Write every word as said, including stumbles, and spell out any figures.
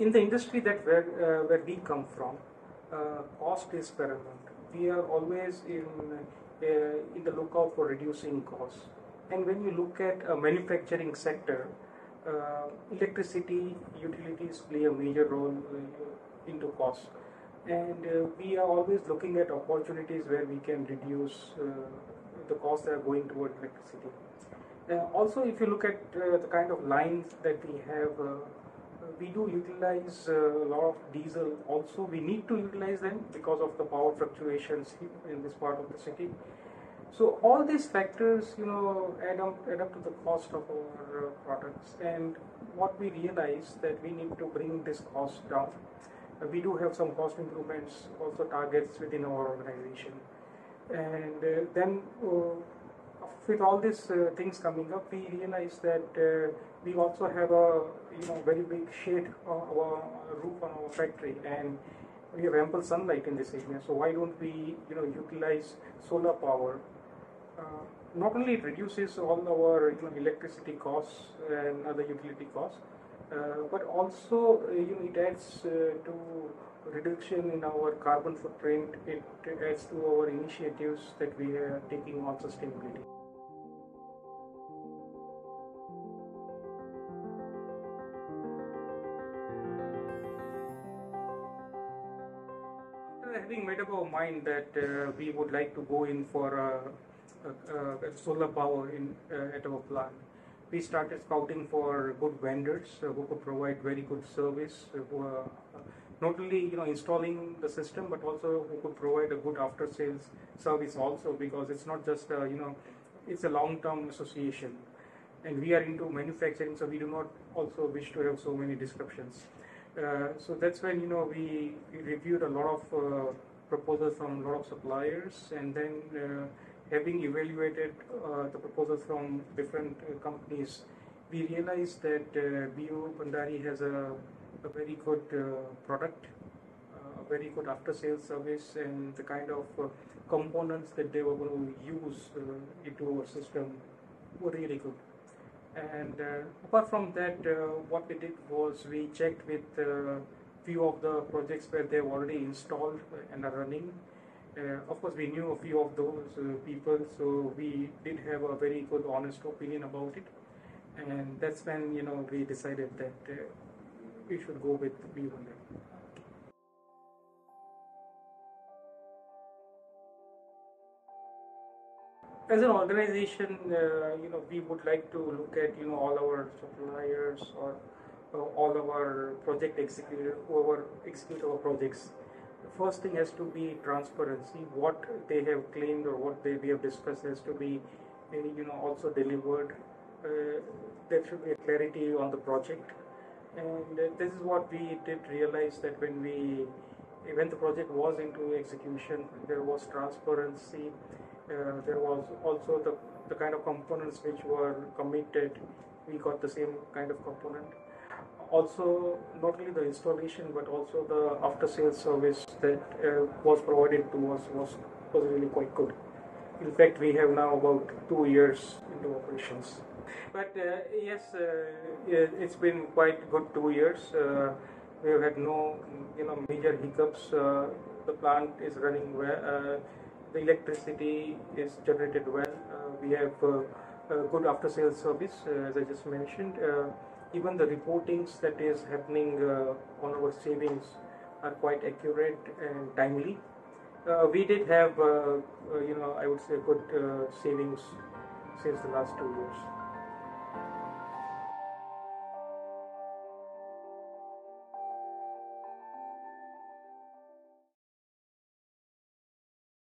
In the industry that where, uh, where we come from, uh, cost is paramount. We are always in, uh, in the lookout for reducing costs. And when you look at a manufacturing sector, uh, electricity, utilities play a major role uh, into cost. And uh, we are always looking at opportunities where we can reduce uh, the costs that are going toward electricity. Uh, also, if you look at uh, the kind of lines that we have, uh, we do utilize uh, a lot of diesel. Also, we need to utilize them because of the power fluctuations in this part of the city. So all these factors, you know, add up, add up to the cost of our uh, products. And what we realize that we need to bring this cost down. Uh, we do have some cost improvements, also targets within our organization. And uh, then uh, with all these uh, things coming up, we realize that uh, we also have a you know very big shade of our roof on our factory, and we have ample sunlight in this area. So why don't we you know utilize solar power? Uh, not only it reduces all our you know, electricity costs and other utility costs, uh, but also uh, you know, it adds uh, to reduction in our carbon footprint. It adds to our initiatives that we are taking on sustainability. After having made up our mind that uh, we would like to go in for uh, uh, uh, solar power in, uh, at our plant, we started scouting for good vendors uh, who could provide very good service, uh, who are not only you know installing the system, but also who could provide a good after-sales service also, because it's not just a, you know it's a long-term association, and we are into manufacturing, so we do not also wish to have so many disruptions. Uh, so that's when you know we, we reviewed a lot of uh, proposals from a lot of suppliers, and then uh, having evaluated uh, the proposals from different uh, companies, we realized that uh, B U Bhandari has a a very good uh, product, uh, a very good after-sales service, and the kind of uh, components that they were going to use uh, into our system were really good. And uh, apart from that, uh, what we did was we checked with a uh, few of the projects where they've already installed and are running. Uh, of course, we knew a few of those uh, people, so we did have a very good, honest opinion about it. And that's when you know we decided that Uh, we should go with B one. As an organization, uh, you know, we would like to look at you know all our suppliers or uh, all our project executors, whoever execute our projects. The first thing has to be transparency. What they have claimed or what they we have discussed has to be, you know, also delivered. Uh, there should be a clarity on the project. And uh, this is what we did realize, that when we, when the project was into execution, there was transparency, uh, there was also the, the kind of components which were committed, we got the same kind of component. Also, not only the installation, but also the after-sales service that uh, was provided to us was, was really quite good. In fact, we have now about two years into operations. But uh, yes, uh, it's been quite good two years. Uh, we have had no, you know, major hiccups. Uh, the plant is running well. Uh, the electricity is generated well. Uh, we have uh, a good after-sales service, uh, as I just mentioned. Uh, even the reportings that is happening uh, on our savings are quite accurate and timely. Uh, we did have, uh, uh, you know, I would say, good uh, savings since the last two years.